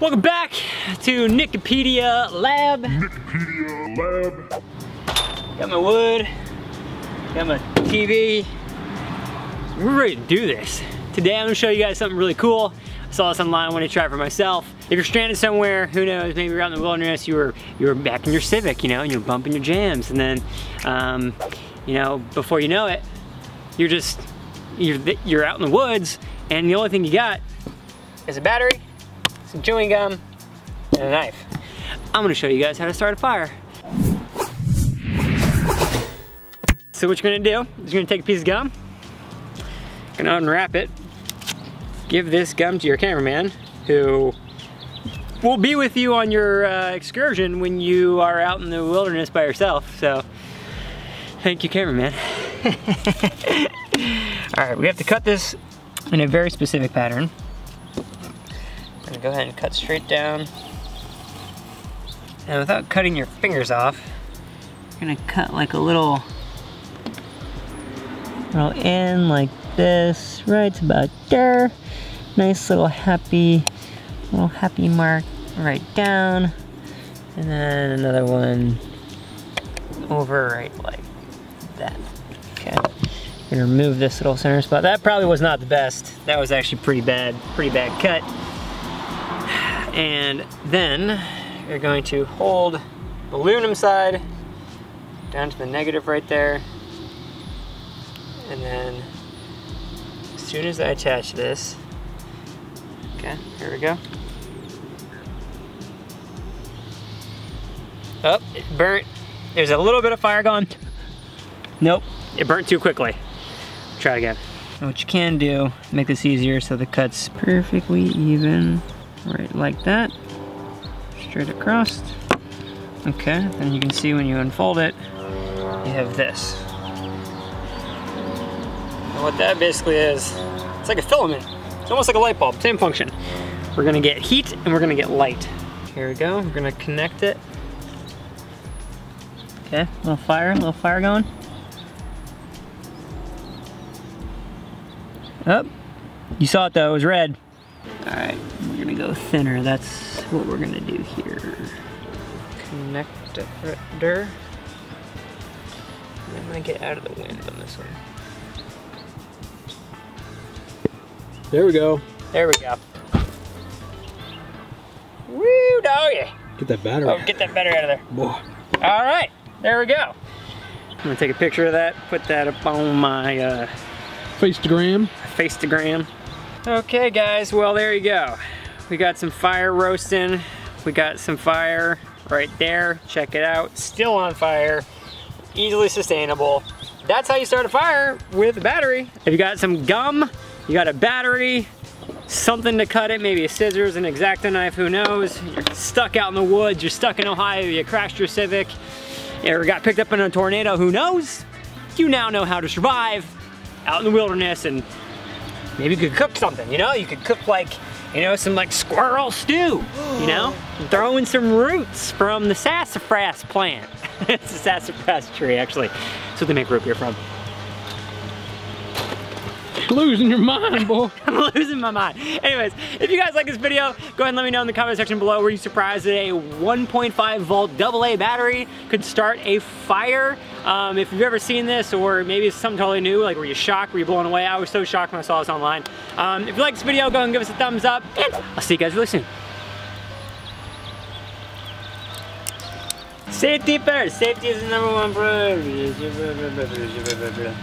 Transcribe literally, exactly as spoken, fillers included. Welcome back to Nickopedia Lab. Nickopedia Lab. Got my wood, got my T V. We're ready to do this. Today I'm gonna show you guys something really cool. I saw this online, I wanted to try it for myself. If you're stranded somewhere, who knows, maybe you're out in the wilderness, you were, you were back in your Civic, you know, and you're bumping your jams, and then, um, you know, before you know it, you're just, you're, you're out in the woods, and the only thing you got is a battery, some chewing gum, and a knife. I'm gonna show you guys how to start a fire. So what you're gonna do is you're gonna take a piece of gum, gonna unwrap it, give this gum to your cameraman, who will be with you on your uh, excursion when you are out in the wilderness by yourself. So, thank you, cameraman. All right, we have to cut this in a very specific pattern. I'm gonna go ahead and cut straight down. And without cutting your fingers off, you're gonna cut like a little, little end like this, right about there. Nice little happy, little happy mark right down. And then another one over right like that. Okay, I'm gonna remove this little center spot. That probably was not the best. That was actually pretty bad, pretty bad cut. And then you're going to hold the aluminum side down to the negative right there. And then as soon as I attach this, okay, here we go. Oh, it burnt. There's a little bit of fire gone. Nope, it burnt too quickly. Try again. And what you can do, make this easier so the cut's perfectly even, right like that, straight across. Okay, then you can see when you unfold it, you have this. What that basically is, it's like a filament. It's almost like a light bulb, same function. We're gonna get heat and we're gonna get light. Here we go, we're gonna connect it. Okay, a little fire, a little fire going. Oh, you saw it though, it was red. All right, we're gonna go thinner. That's what we're gonna do here. Connect it right there. I'm gonna get out of the wind on this one. There we go. There we go. Woo, doggy. Get that battery. Oh, get that battery out of there. Boy. All right, there we go. I'm gonna take a picture of that, put that up on my uh, Facegram. Facegram. Okay, guys, well, there you go. We got some fire roasting. We got some fire right there. Check it out. Still on fire. Easily sustainable. That's how you start a fire with a battery. If you got some gum, you got a battery, something to cut it, maybe a scissors, an X-Acto knife, who knows. You're stuck out in the woods, you're stuck in Ohio, you crashed your Civic, or got picked up in a tornado, who knows. You now know how to survive out in the wilderness, and maybe you could cook something, you know. You could cook like, you know, some like squirrel stew, you know. Throw in some roots from the sassafras plant. It's a sassafras tree, actually. That's what they make root beer from. Losing your mind, boy. I'm losing my mind. Anyways, if you guys like this video, go ahead and let me know in the comment section below. Were you surprised that a one point five volt double A battery could start a fire? Um, if you've ever seen this, or maybe it's something totally new, like were you shocked, were you blown away? I was so shocked when I saw this online. Um, if you like this video, go ahead and give us a thumbs up, and I'll see you guys really soon. Safety first. Safety is the number one priority.